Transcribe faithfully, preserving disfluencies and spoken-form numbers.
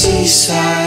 Seaside.